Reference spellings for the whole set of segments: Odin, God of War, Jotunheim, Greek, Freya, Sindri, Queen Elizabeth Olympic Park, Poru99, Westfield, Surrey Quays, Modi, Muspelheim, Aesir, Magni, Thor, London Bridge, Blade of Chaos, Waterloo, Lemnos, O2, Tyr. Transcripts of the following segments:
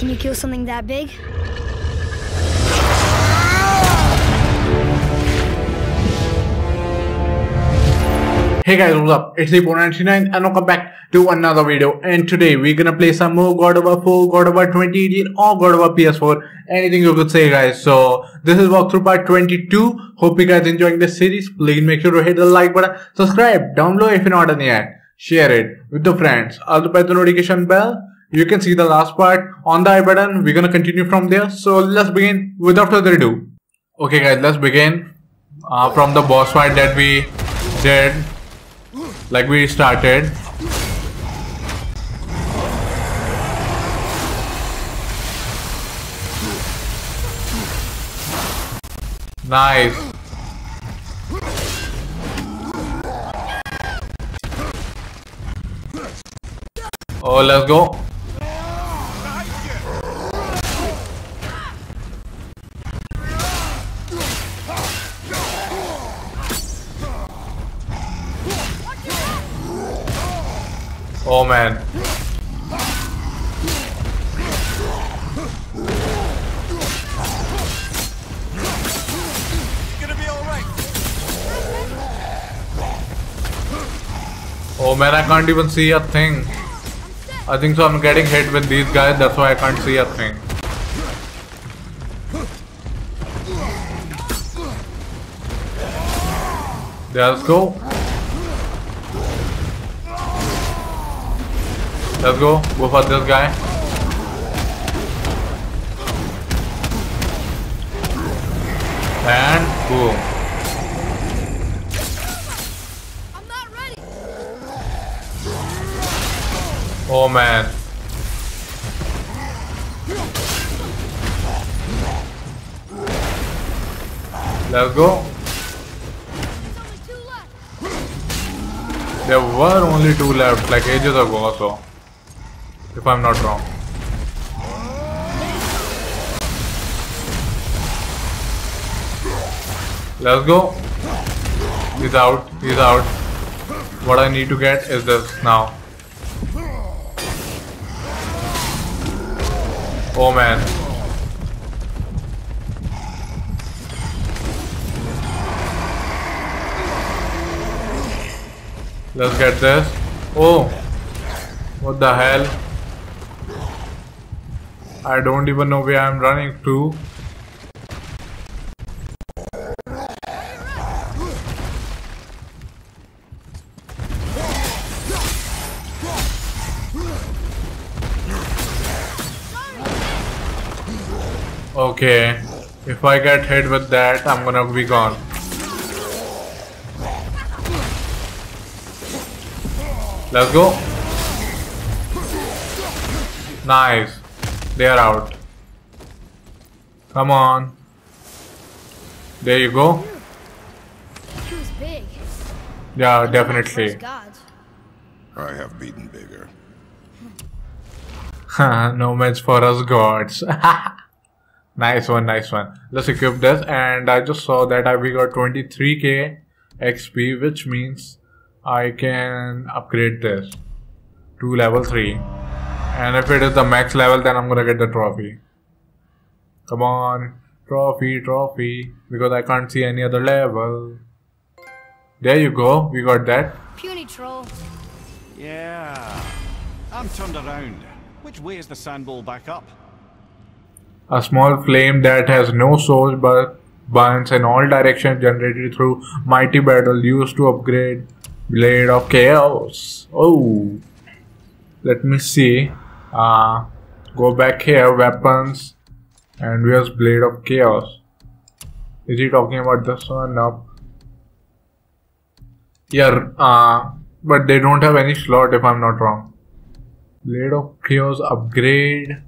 Can you kill something that big? Hey guys, what's up? It's Poru99 and welcome back to another video. And today we're gonna play some more God of War 4, God of War 2018 or God of War PS4. Anything you could say, guys. So this is walkthrough part 22. Hope you guys enjoying this series. Please make sure to hit the like button, subscribe down below if you're not done yet, share it with the friends, also press the notification bell. You can see the last part on the I button. We're gonna continue from there. So let's begin without further ado. Okay guys, let's begin from the boss fight that we did. Like we started. Nice. Oh, let's go. Oh man. It's gonna be all right. Oh man, I can't even see a thing. I think so I'm getting hit with these guys, that's why I can't see a thing. Let's go. Let's go. Go for this guy. And boom. I'm not ready. Oh man. Let's go. There were only two left, like ages ago or so. If I'm not wrong. Let's go. He's out. He's out. What I need to get is this now. Oh man. Let's get this. Oh. What the hell? I don't even know where I'm running to. Okay, if I get hit with that, I'm gonna be gone. Let's go. Nice. They are out. Come on. There you go. He was big. Yeah, definitely. I have beaten bigger. No match for us gods. Nice one, nice one. Let's equip this, and I just saw that we got 23k XP, which means I can upgrade this to level 3. And if it is the max level, then I'm gonna get the trophy. Come on, trophy, trophy. Because I can't see any other level. There you go, we got that. Puny troll. Yeah. I'm turned around. Which way is the sandball back up? A small flame that has no source but burns in all directions, generated through mighty battle, used to upgrade Blade of Chaos. Oh. Let me see. Go back here, weapons, and where's Blade of Chaos? Is he talking about this one? No. Yeah, but they don't have any slot if I'm not wrong. Blade of Chaos upgrade.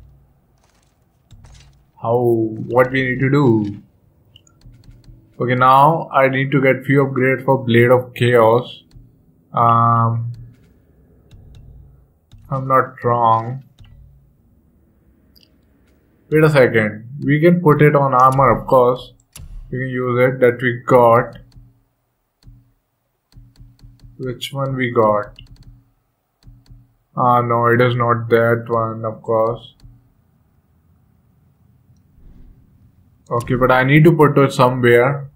How? What we need to do? Okay, now I need to get few upgrades for Blade of Chaos. I'm not wrong. Wait a second. We can put it on armor, of course. We can use it that we got. Which one we got? No, it is not that one, of course. Okay, but I need to put it somewhere.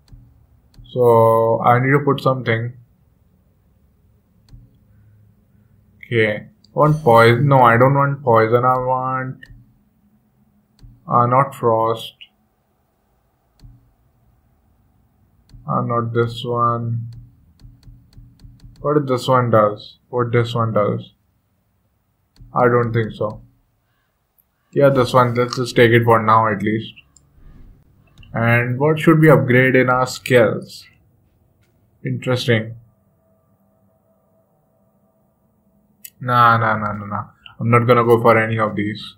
So I need to put something. Okay. Want poison? No, I don't want poison. I want not frost. Not this one. What this one does? What this one does? I don't think so. Yeah, this one. Let's just take it for now at least. And what should we upgrade in our skills? Interesting. Nah. I'm not gonna go for any of these.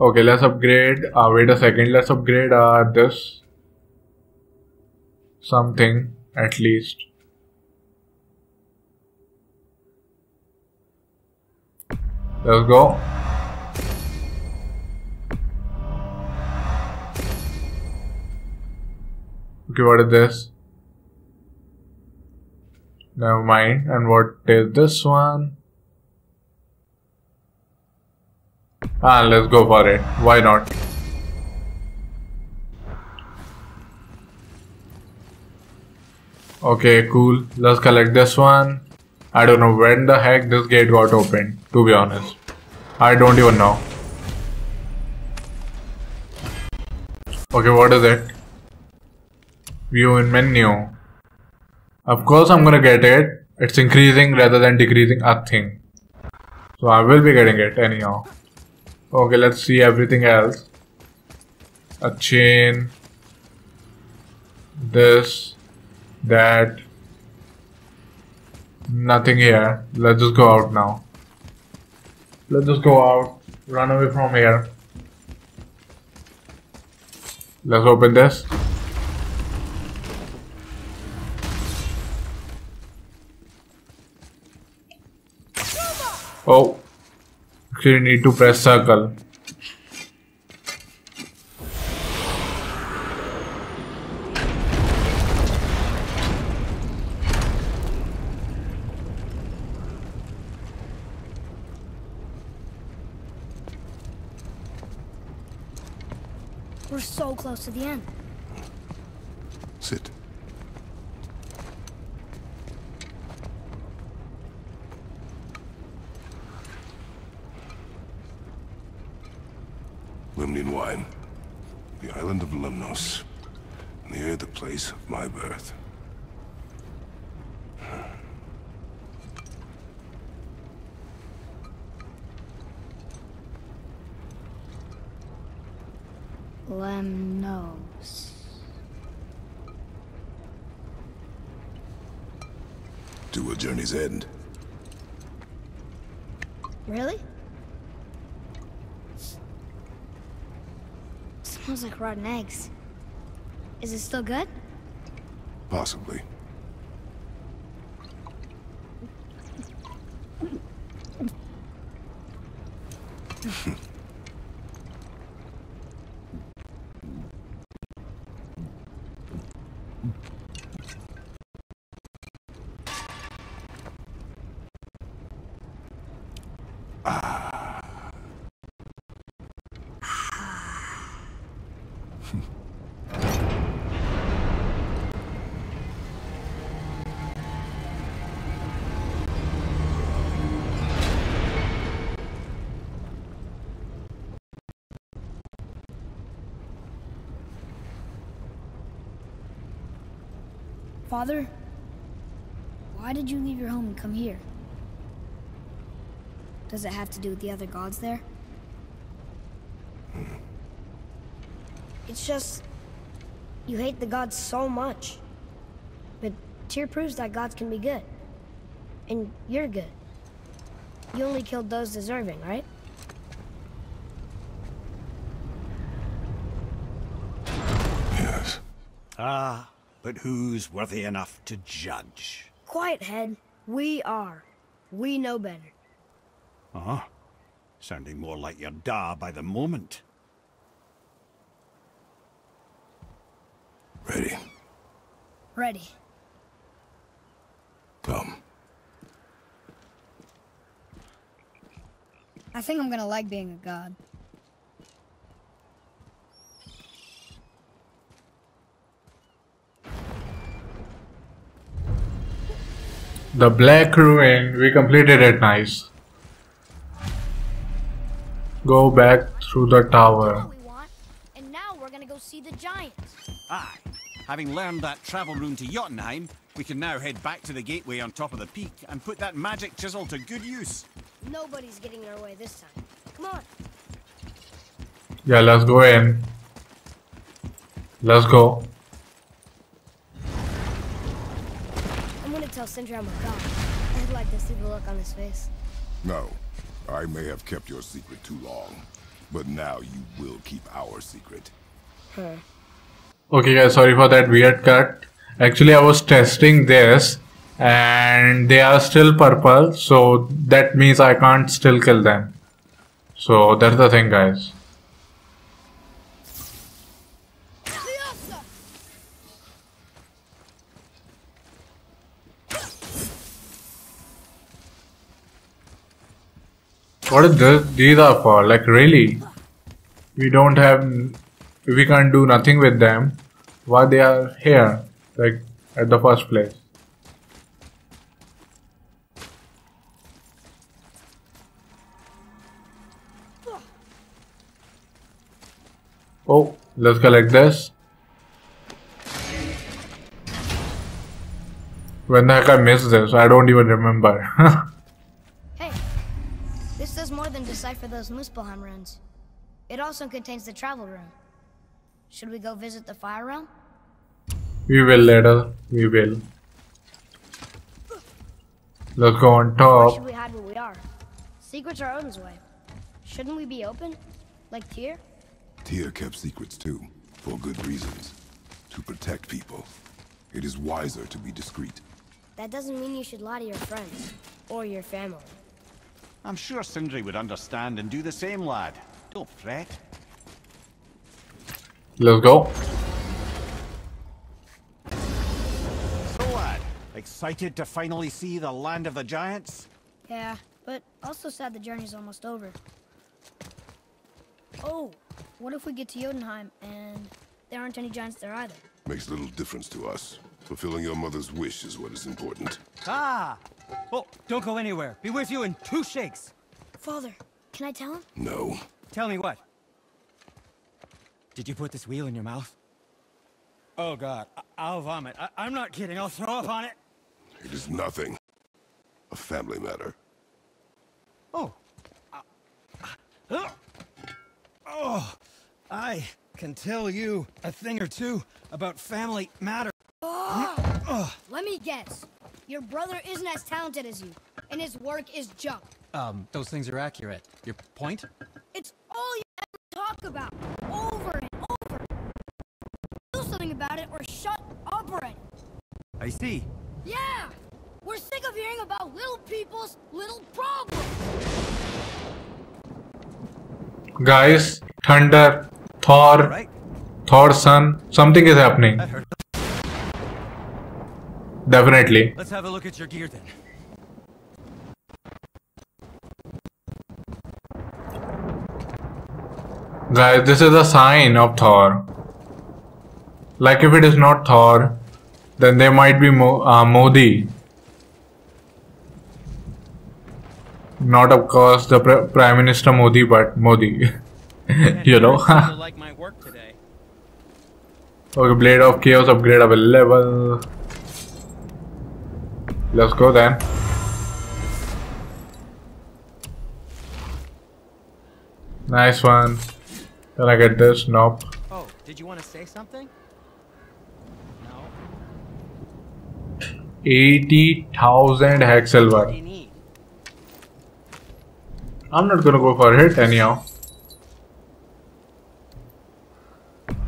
Okay, let's upgrade. Wait a second. Let's upgrade this. Something at least. Let's go. Okay, what is this? Never mind. And what is this one? Let's go for it. Why not? Okay, cool. Let's collect this one. I don't know when the heck this gate got opened, to be honest. I don't even know. Okay, what is it? View in menu. Of course I'm gonna get it. It's increasing rather than decreasing a thing. So I will be getting it anyhow. Okay, let's see everything else. A chain. This. That. Nothing here. Let's just go out now. Let's just go out. Run away from here. Let's open this. Oh. You need to press circle. We're so close to the end. Sit. Lemnian wine, the island of Lemnos, near the place of my birth. Lemnos. To a journey's end. Really? Smells like rotten eggs. Is it still good? Possibly. Father, why did you leave your home and come here? Does it have to do with the other gods there? It's just, you hate the gods so much. But Tyr proves that gods can be good. And you're good. You only killed those deserving, right? Yes. But who's worthy enough to judge? Quiet head, we are. We know better. Sounding more like your da by the moment. Ready. Ready. Come. I think I'm gonna like being a god. The Black Ruin, we completed it, nice. Go back through the tower. And now we're gonna go see the giants. Aye. Having learned that travel rune to Jotunheim, we can now head back to the gateway on top of the peak and put that magic chisel to good use. Nobody's getting in our way this time. Come on. Yeah, let's go in. Let's go. I'm gonna tell Sindri I'm a god. I'd like to see the look on his face. No. I may have kept your secret too long, but now you will keep our secret. Huh. Okay guys, sorry for that weird cut. Actually I was testing this and they are still purple, so that means I can't still kill them. So that's the thing guys. What is this? These are for? Like really? We don't have... we can't do nothing with them. Why they are here? Like at the first place. Oh, let's collect this. When the heck I missed this? I don't even remember. This does more than decipher those Muspelheim runes. It also contains the travel rune. Should we go visit the fire realm? We will later. We will. Let's go on top. Why should we hide where we are? Secrets are Odin's way. Shouldn't we be open? Like Tyr? Tyr kept secrets too, for good reasons. To protect people. It is wiser to be discreet. That doesn't mean you should lie to your friends. Or your family. I'm sure Sindri would understand and do the same, lad. Don't fret. Let's go. So, lad, excited to finally see the land of the giants? Yeah, but also sad the journey's almost over. Oh, what if we get to Jotunheim and there aren't any giants there either? Makes little difference to us. Fulfilling your mother's wish is what is important. Ah! Oh, don't go anywhere. Be with you in 2 shakes. Father, can I tell him? No. Tell me what? Did you put this wheel in your mouth? Oh, God. I'll vomit. I'm not kidding. I'll throw up on it. It is nothing. A family matter. Oh. Oh. I can tell you a thing or two about family matter. Oh. Let me guess. Your brother isn't as talented as you, and his work is junk. Those things are accurate. Your point? It's all you ever talk about, over and over. Do something about it or shut up already. I see. Yeah! We're sick of hearing about little people's little problems. Guys, thunder, Thor, right. Thor's son, something is happening. Definitely. Let's have a look at your gear then. Guys, this is a sign of Thor. Like if it is not Thor, then there might be Modi. Not of course the Prime Minister Modi, but Modi. You know. Like my work today. Okay, Blade of Chaos upgradable level. Let's go then. Nice one. Can I get this? Nope. Oh, did you want to say something? No. 80,000 hex silver. I'm not gonna go for a hit anyhow.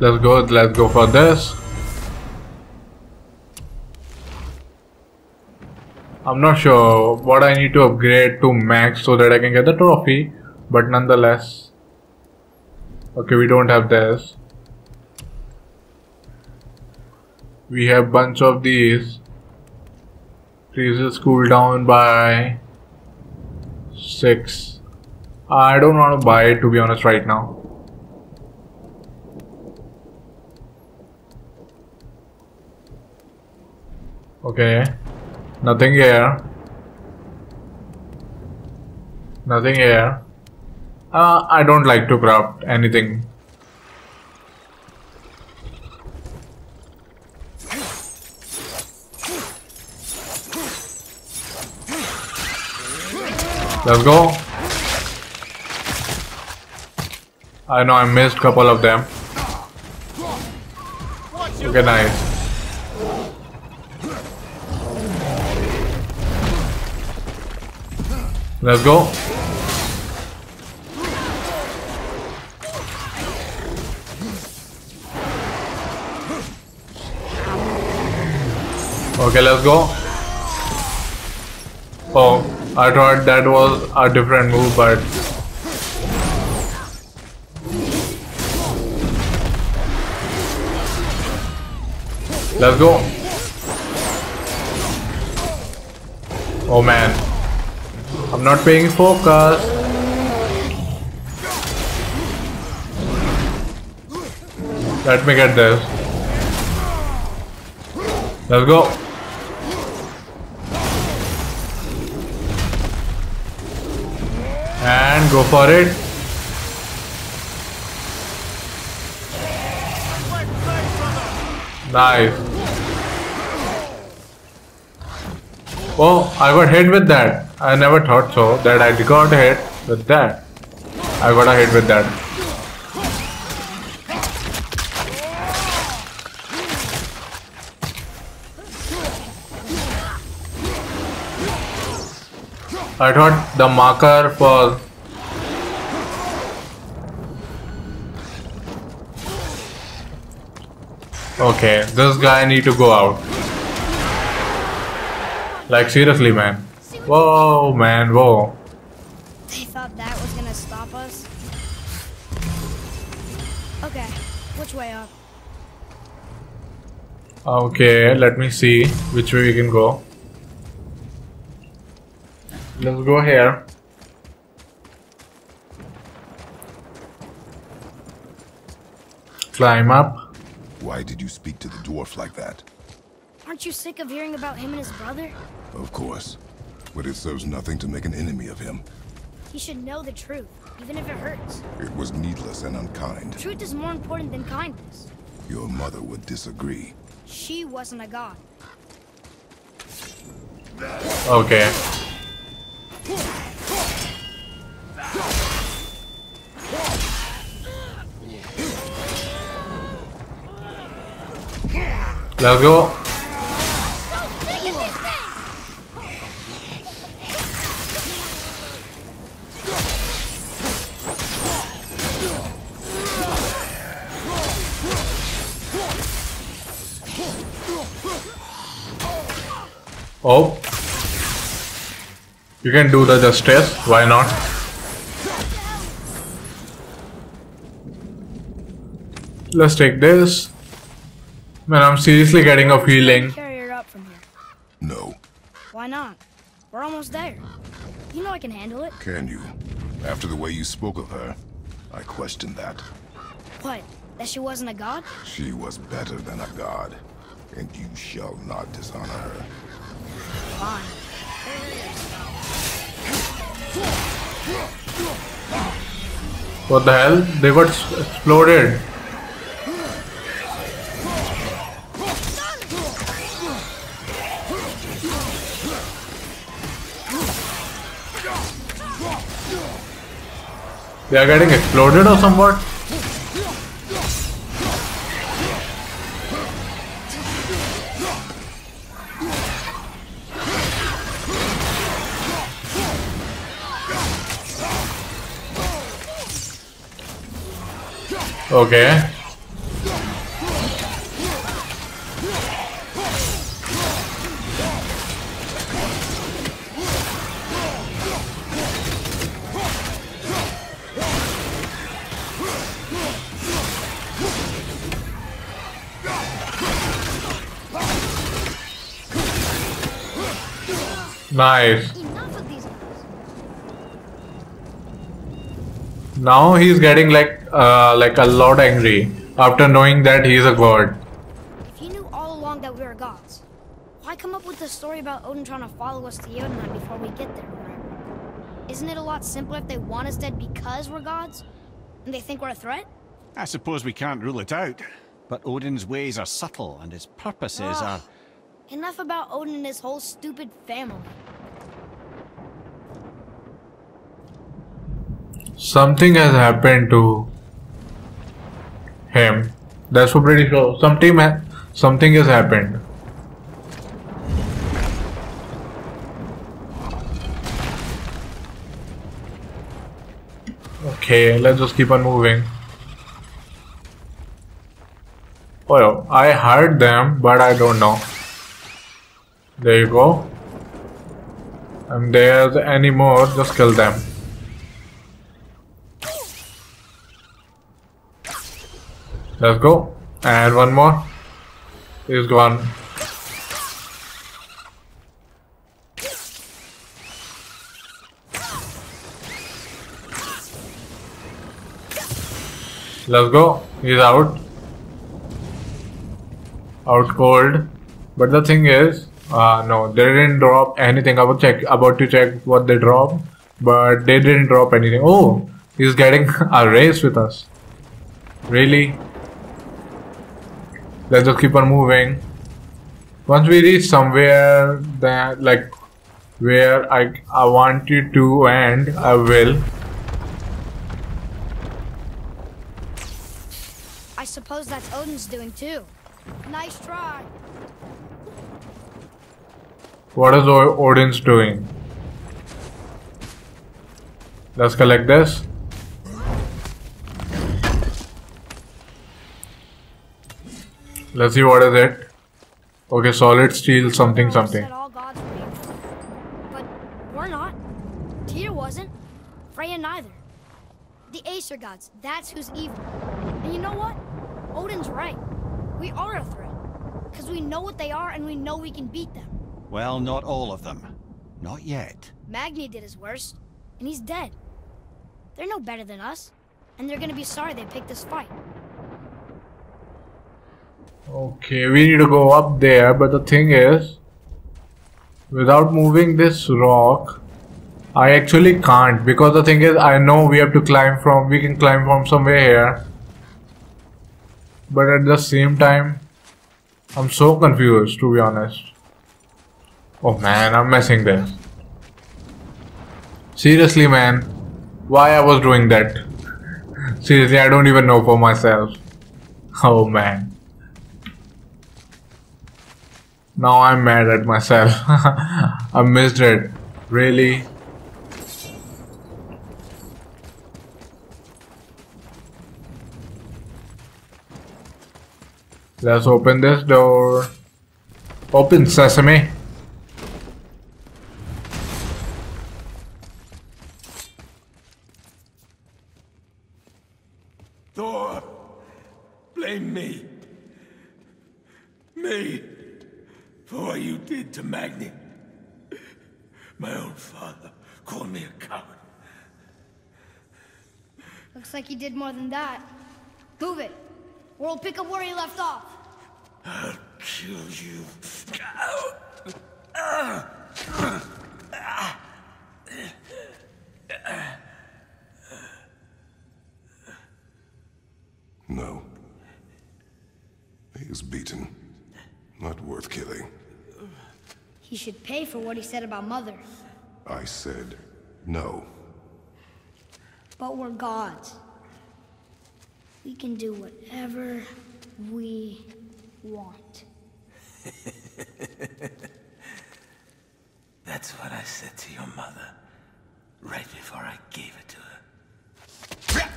Let's go for this. I'm not sure what I need to upgrade to max so that I can get the trophy, but nonetheless. Okay, we don't have this. We have bunch of these. Increases cooldown by 6. I don't want to buy it, to be honest, right now. Okay. Nothing here. Nothing here. I don't like to craft anything. Let's go. I know I missed a couple of them. Okay, nice. Let's go. Okay, let's go. Oh, I thought that was a different move, but let's go. Oh man, I'm not paying focus. Let me get this. Let's go. And go for it. Nice. Oh, I got hit with that. I never thought so that I got hit with that. I got a hit with that. I thought the marker for... Okay, this guy need to go out. Like seriously, man. Whoa, man, whoa. They thought that was gonna stop us. Okay, which way up? Okay, let me see which way we can go. Let's go here. Climb up. Why did you speak to the dwarf like that? Aren't you sick of hearing about him and his brother? Of course. But it serves nothing to make an enemy of him. He should know the truth, even if it hurts. It was needless and unkind. Truth is more important than kindness. Your mother would disagree. She wasn't a god. Okay. Let's go. Oh, you can do the justice, why not? Let's take this. Man, I'm seriously getting a feeling. Carry her up from here. No. Why not? We're almost there. You know I can handle it. Can you? After the way you spoke of her, I questioned that. What? That she wasn't a god? She was better than a god, and you shall not dishonor her. Fine. What the hell? They got exploded. They are getting exploded or somewhat? Okay. Nice. Now he's getting like a lot angry after knowing that he's a god. If you knew all along that we were gods, why come up with the the story about Odin trying to follow us to Jotunheim before we get there, right? Isn't it a lot simpler if they want us dead because we're gods? And they think we're a threat? I suppose we can't rule it out. But Odin's ways are subtle, and his purposes are... Enough about Odin and his whole stupid family. Something has happened to him. That's for pretty sure. Something has happened. Okay, let's just keep on moving. Oh, I heard them, but I don't know. There you go. And there's any more, just kill them. Let's go. And one more. He's gone. Let's go. He's out. Out cold. But the thing is, no, they didn't drop anything. I was about to check what they dropped, but they didn't drop anything. Oh, he's getting a race with us. Really? Let's just keep on moving. Once we reach somewhere that, like, where I want you to end, I will. I suppose that's Odin's doing too. Nice try. What is Odin's doing? Let's collect this. Let's see what is it. Okay, solid steel, something. All gods were evil. But we're not. Tyr wasn't. Freya neither. The Aesir gods, that's who's evil. And you know what? Odin's right. We are a threat. Because we know what they are and we know we can beat them. Well, not all of them. Not yet. Magni did his worst, and he's dead. They're no better than us. And they're gonna be sorry they picked this fight. Okay, we need to go up there, but the thing is, without moving this rock, I actually can't, because the thing is, I know we have to climb from, we can climb from somewhere here, but at the same time, I'm so confused, to be honest. Oh man, I'm messing this. Seriously man, why I was doing that? Seriously, I don't even know for myself. Oh man. Now I'm mad at myself. I missed it. Really? Let's open this door. Open, sesame. Thor, blame me. For what you did to Magni. My own father called me a coward. Looks like he did more than that. Move it, or we'll pick up where he left off. I'll kill you. No. He is beaten. Not worth killing. He should pay for what he said about Mother. I said no. But we're gods. We can do whatever we want. That's what I said to your mother right before I gave it to her.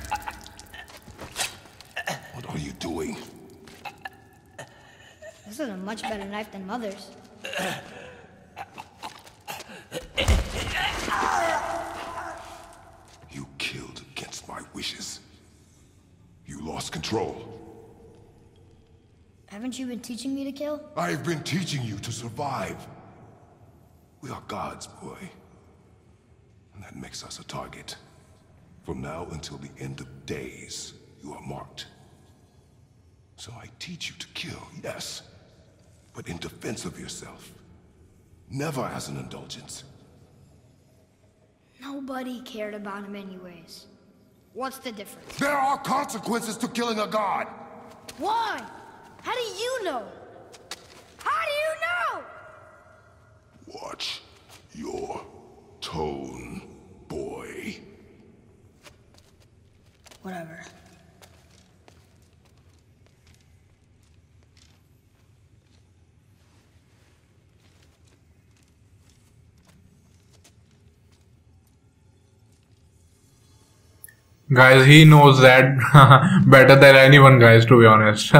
What are you doing? This is a much better knife than Mother's. You killed against my wishes. You lost control. Haven't you been teaching me to kill? I've been teaching you to survive. We are gods, boy. And that makes us a target. From now until the end of days, you are marked. So I teach you to kill, yes. But in defense of yourself, Never as an indulgence. Nobody cared about him anyways. What's the difference? There are consequences to killing a god! Why? How do you know? How do you know? Watch your tone, boy. Whatever. Guys, he knows that better than anyone, guys, to be honest.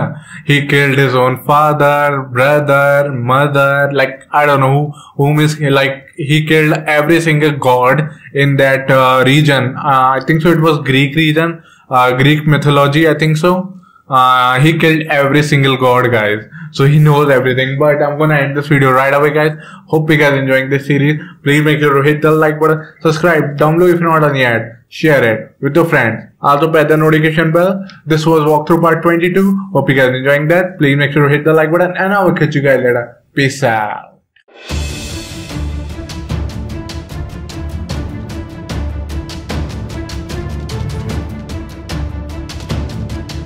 He killed his own father, brother, mother, like, I don't know whom is, like, he killed every single god in that region. I think so it was Greek region, Greek mythology, I think so. He killed every single god, guys. So he knows everything. But I'm gonna end this video right away, guys. Hope you guys are enjoying this series. Please make sure to hit the like button, subscribe, down below if you're not done yet. Share it with your friends. Also press the notification bell. This was walkthrough part 22. Hope you guys are enjoying that. Please make sure to hit the like button and I will catch you guys later. Peace out.